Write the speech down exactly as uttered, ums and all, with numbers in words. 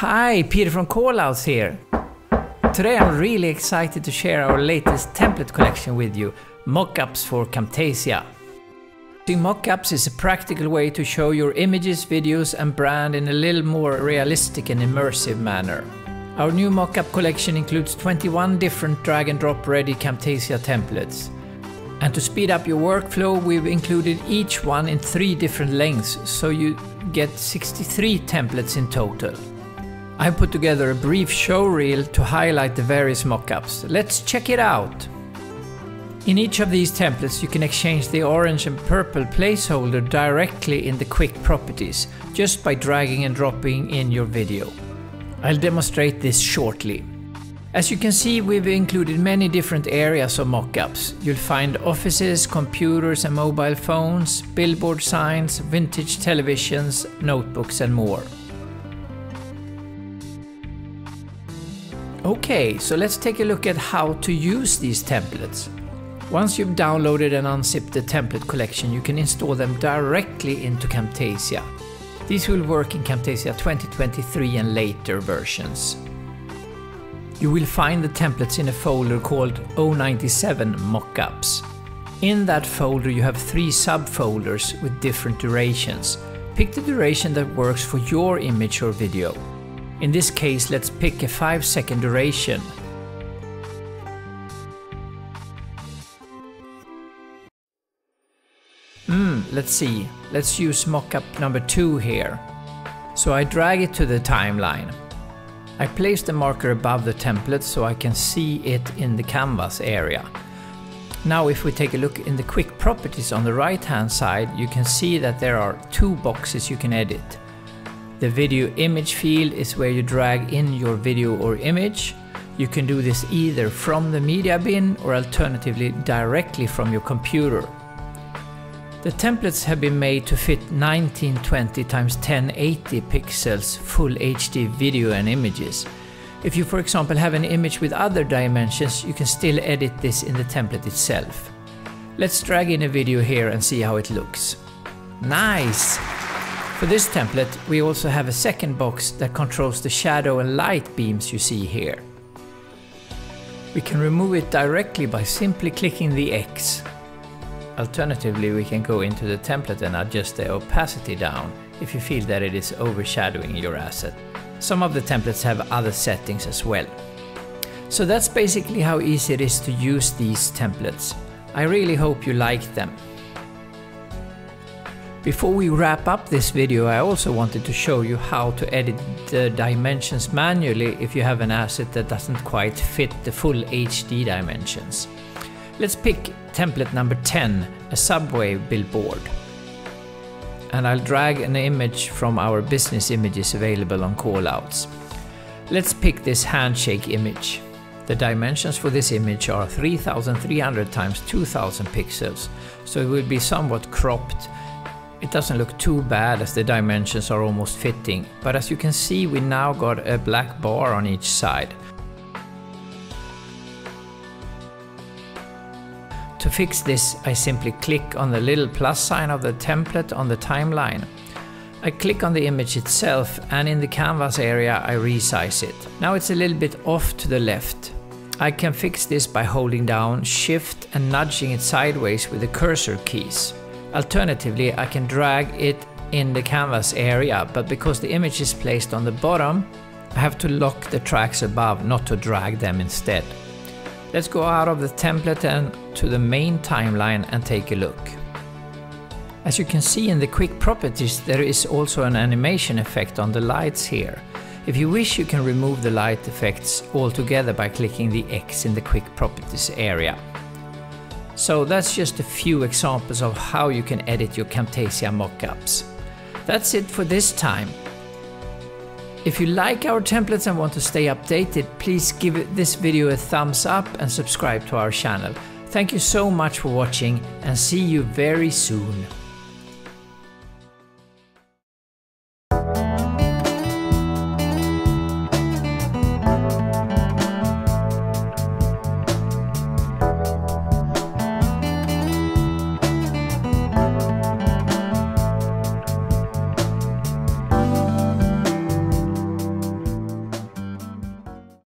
Hi, Peter from Callouts here. Today I'm really excited to share our latest template collection with you, Mockups for Camtasia. Using mockups is a practical way to show your images, videos and brand in a little more realistic and immersive manner. Our new mockup collection includes twenty-one different drag and drop ready Camtasia templates. And to speed up your workflow, we've included each one in three different lengths, so you get sixty-three templates in total. I've put together a brief showreel to highlight the various mockups. Let's check it out! In each of these templates you can exchange the orange and purple placeholder directly in the quick properties, just by dragging and dropping in your video. I'll demonstrate this shortly. As you can see, we've included many different areas of mockups. You'll find offices, computers and mobile phones, billboard signs, vintage televisions, notebooks and more. Okay, so let's take a look at how to use these templates. Once you've downloaded and unzipped the template collection, you can install them directly into Camtasia. These will work in Camtasia twenty twenty-three and later versions. You will find the templates in a folder called oh ninety-seven Mockups. In that folder you have three subfolders with different durations. Pick the duration that works for your image or video. In this case, let's pick a five second duration. Hmm, let's see. Let's use mockup number two here. So I drag it to the timeline. I place the marker above the template so I can see it in the canvas area. Now if we take a look in the quick properties on the right hand side, you can see that there are two boxes you can edit. The video image field is where you drag in your video or image. You can do this either from the media bin or alternatively directly from your computer. The templates have been made to fit nineteen twenty by ten eighty pixels full H D video and images. If you, for example, have an image with other dimensions, you can still edit this in the template itself. Let's drag in a video here and see how it looks. Nice! For this template, we also have a second box that controls the shadow and light beams you see here. We can remove it directly by simply clicking the X. Alternatively, we can go into the template and adjust the opacity down if you feel that it is overshadowing your asset. Some of the templates have other settings as well. So that's basically how easy it is to use these templates. I really hope you like them. Before we wrap up this video, I also wanted to show you how to edit the dimensions manually if you have an asset that doesn't quite fit the full H D dimensions. Let's pick template number ten, a subway billboard. And I'll drag an image from our business images available on Callouts. Let's pick this handshake image. The dimensions for this image are three thousand three hundred by two thousand pixels, so it will be somewhat cropped. It doesn't look too bad as the dimensions are almost fitting, but as you can see we now got a black bar on each side. To fix this, I simply click on the little plus sign of the template on the timeline. I click on the image itself and in the canvas area I resize it. Now it's a little bit off to the left. I can fix this by holding down Shift and nudging it sideways with the cursor keys. Alternatively, I can drag it in the canvas area, but because the image is placed on the bottom, I have to lock the tracks above, not to drag them instead. Let's go out of the template and to the main timeline and take a look. As you can see in the quick properties, there is also an animation effect on the lights here. If you wish, you can remove the light effects altogether by clicking the X in the quick properties area. So that's just a few examples of how you can edit your Camtasia mockups. That's it for this time. If you like our templates and want to stay updated, please give this video a thumbs up and subscribe to our channel. Thank you so much for watching and see you very soon.